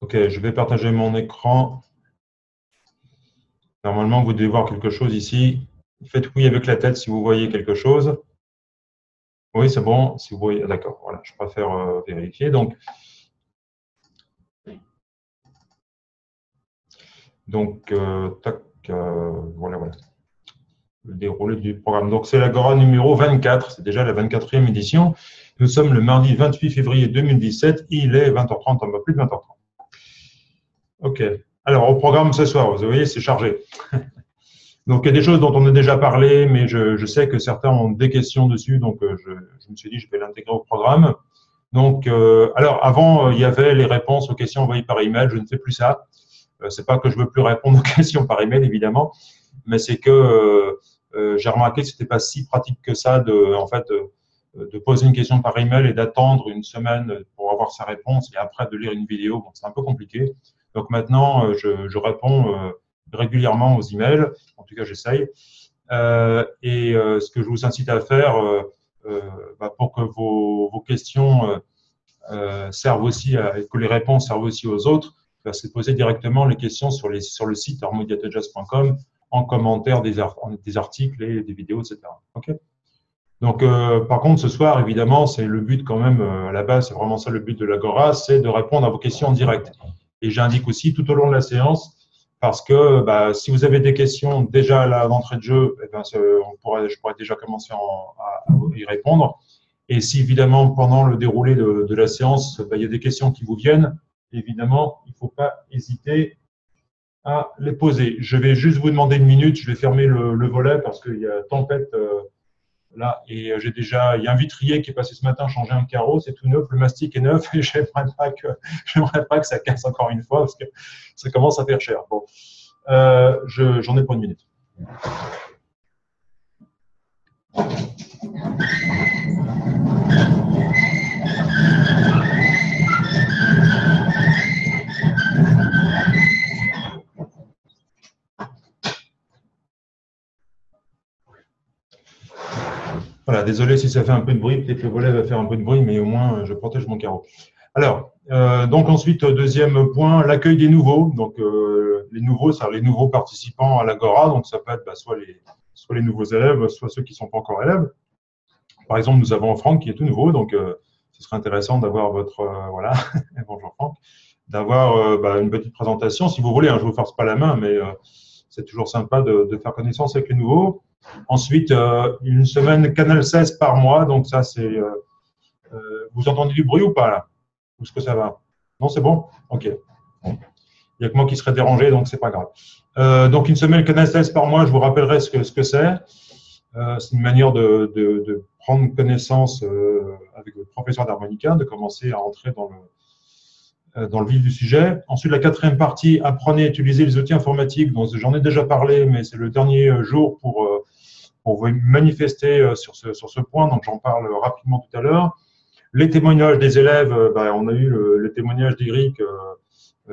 Ok, je vais partager mon écran. Normalement, vous devez voir quelque chose ici. Faites oui avec la tête si vous voyez quelque chose. Oui, c'est bon. Si vous voyez, d'accord. Voilà, je préfère vérifier. Donc tac, voilà. Le déroulé du programme. Donc, c'est l'Agora numéro 24. C'est déjà la 24e édition. Nous sommes le mardi 28 février 2017. Il est 20h30, un peu plus de 20h30. OK. Alors, au programme ce soir, vous voyez, c'est chargé. Donc, il y a des choses dont on a déjà parlé, mais je sais que certains ont des questions dessus. Donc, je me suis dit, je vais l'intégrer au programme. Donc, alors, avant, il y avait les réponses aux questions envoyées par email. Je ne fais plus ça. C'est pas que je veux plus répondre aux questions par email, évidemment, mais c'est que j'ai remarqué que c'était pas si pratique que ça de poser une question par email et d'attendre une semaine pour avoir sa réponse et après de lire une vidéo. Bon, c'est un peu compliqué. Donc maintenant, je réponds régulièrement aux emails. En tout cas, j'essaye. Et ce que je vous incite à faire pour que vos questions servent aussi, que les réponses servent aussi aux autres, c'est de poser directement les questions sur le site harmodiatojazz.com en commentaire des articles et des vidéos, etc. Okay. Donc, par contre, ce soir, évidemment, c'est le but quand même, à la base, c'est vraiment ça le but de l'Agora, c'est de répondre à vos questions en direct. Et j'indique aussi tout au long de la séance, parce que si vous avez des questions déjà à l'entrée de jeu, eh bien, je pourrais déjà commencer à y répondre. Et si, évidemment, pendant le déroulé de la séance, il y a des questions qui vous viennent, évidemment, il ne faut pas hésiter à les poser. Je vais juste vous demander une minute, je vais fermer le volet parce qu'il y a tempête là. Et il y a un vitrier qui est passé ce matin changer un carreau, c'est tout neuf, le mastic est neuf et j'aimerais pas que ça casse encore une fois parce que ça commence à faire cher. Bon, j'en ai pour une minute. Voilà, désolé si ça fait un peu de bruit, peut-être le volet va faire un peu de bruit, mais au moins je protège mon carreau. Alors, donc ensuite, deuxième point, l'accueil des nouveaux. Donc, les nouveaux, c'est les nouveaux participants à l'Agora. Donc, ça peut être soit les nouveaux élèves, soit ceux qui ne sont pas encore élèves. Par exemple, nous avons Franck qui est tout nouveau. Donc, ce serait intéressant d'avoir votre… voilà, bonjour Franck. D'avoir une petite présentation, si vous voulez. Hein, je ne vous force pas la main, mais c'est toujours sympa de faire connaissance avec les nouveaux. Ensuite, une semaine Canal 16 par mois. Donc ça, c'est… vous entendez du bruit ou pas là? Où est-ce que ça va? Non, c'est bon? Ok. Il n'y a que moi qui serais dérangé, donc c'est pas grave. Donc une semaine Canal 16 par mois, je vous rappellerai ce que c'est. C'est une manière de prendre connaissance avec votre professeur d'harmonica, de commencer à entrer dans le vif du sujet. Ensuite, la quatrième partie, apprenez à utiliser les outils informatiques. Donc j'en ai déjà parlé, mais c'est le dernier jour pour manifester sur ce point, donc j'en parle rapidement tout à l'heure. Les témoignages des élèves, on a eu le témoignage d'Eric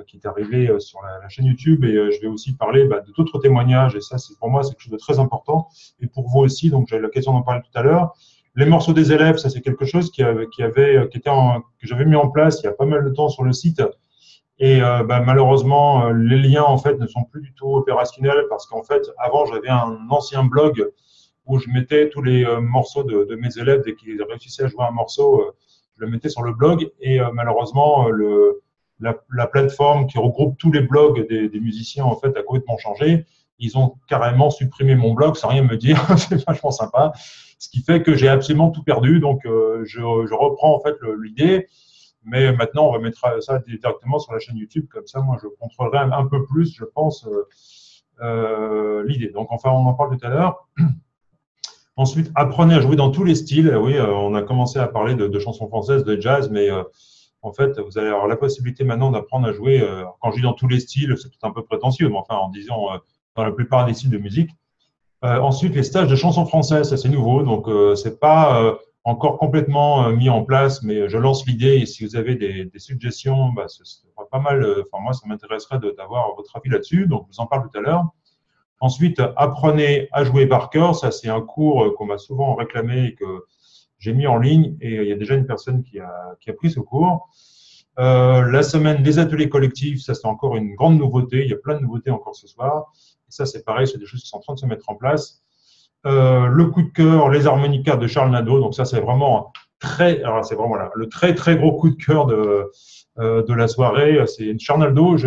qui est arrivé sur la chaîne YouTube, et je vais aussi parler de d'autres témoignages, et ça, pour moi, c'est quelque chose de très important, et pour vous aussi, donc j'avais l'occasion d'en parler tout à l'heure. Les morceaux des élèves, ça c'est quelque chose que j'avais mis en place il y a pas mal de temps sur le site, et malheureusement, les liens en fait ne sont plus du tout opérationnels, parce qu'en fait, avant, j'avais un ancien blog où je mettais tous les morceaux de mes élèves. Dès qu'ils réussissaient à jouer un morceau, je le mettais sur le blog. Et malheureusement, la plateforme qui regroupe tous les blogs des musiciens en fait, a complètement changé. Ils ont carrément supprimé mon blog sans rien me dire. C'est vachement sympa. Ce qui fait que j'ai absolument tout perdu. Donc, je reprends en fait l'idée. Mais maintenant, on remettra ça directement sur la chaîne YouTube. Comme ça, moi, je contrôlerai un peu plus, je pense, l'idée. Donc, enfin, on en parle tout à l'heure. Ensuite, apprenez à jouer dans tous les styles. Oui, on a commencé à parler de chansons françaises, de jazz, mais en fait, vous allez avoir la possibilité maintenant d'apprendre à jouer. Quand je dis dans tous les styles, c'est peut-être un peu prétentieux, mais enfin, en disant dans la plupart des styles de musique. Ensuite, les stages de chansons françaises, ça c'est nouveau, donc c'est pas encore complètement mis en place, mais je lance l'idée. Et si vous avez des suggestions, ce serait pas mal. Enfin, moi, ça m'intéresserait d'avoir votre avis là-dessus. Donc, je vous en parle tout à l'heure. Ensuite, apprenez à jouer par cœur. Ça, c'est un cours qu'on m'a souvent réclamé et que j'ai mis en ligne. Et il y a déjà une personne qui a pris ce cours. La semaine, les ateliers collectifs, ça c'est encore une grande nouveauté, il y a plein de nouveautés encore ce soir. Et ça c'est pareil, c'est des choses qui sont en train de se mettre en place. Le coup de cœur, les harmonicas de Charles Nadeau, donc ça c'est vraiment très, alors c'est vraiment là, le très très gros coup de cœur de la soirée. C'est Charles Nadeau,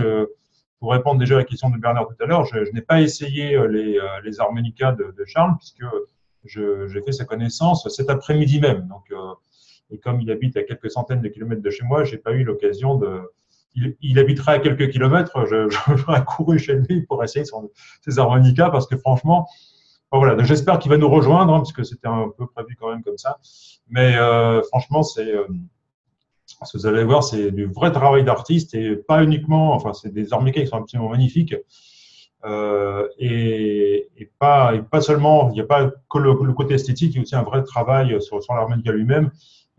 pour répondre déjà à la question de Bernard tout à l'heure, je n'ai pas essayé les harmonicas de Charles, puisque j'ai fait sa connaissance cet après-midi même. Donc, et comme il habite à quelques centaines de kilomètres de chez moi, je n'ai pas eu l'occasion de… Il habitera à quelques kilomètres, j'aurais couru chez lui pour essayer ses harmonicas, parce que franchement… Voilà, donc j'espère qu'il va nous rejoindre, hein, parce que c'était un peu prévu quand même comme ça. Mais franchement, vous allez voir, c'est du vrai travail d'artiste, et pas uniquement… Enfin, c'est des harmonicas qui sont absolument magnifiques. Et pas seulement… Il n'y a pas que le côté esthétique, il y a aussi un vrai travail sur l'harmonica lui-même.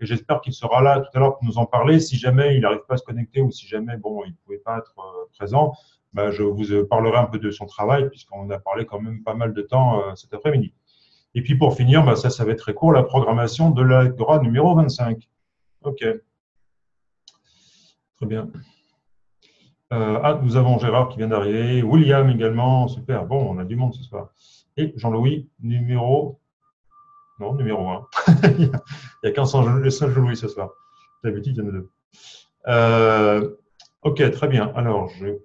Et j'espère qu'il sera là tout à l'heure pour nous en parler. Si jamais il n'arrive pas à se connecter, ou si jamais bon, il ne pouvait pas être présent, ben, je vous parlerai un peu de son travail, puisqu'on a parlé quand même pas mal de temps cet après-midi. Et puis pour finir, ben, ça va être très court, la programmation de l'Agora numéro 25. Ok. Très bien. Nous avons Gérard qui vient d'arriver, William également, super, bon, on a du monde ce soir. Et Jean-Louis, numéro 1. Il n'y a qu'un Jean-Louis ce soir. D'habitude, il y en a deux. Ok, très bien. Alors, je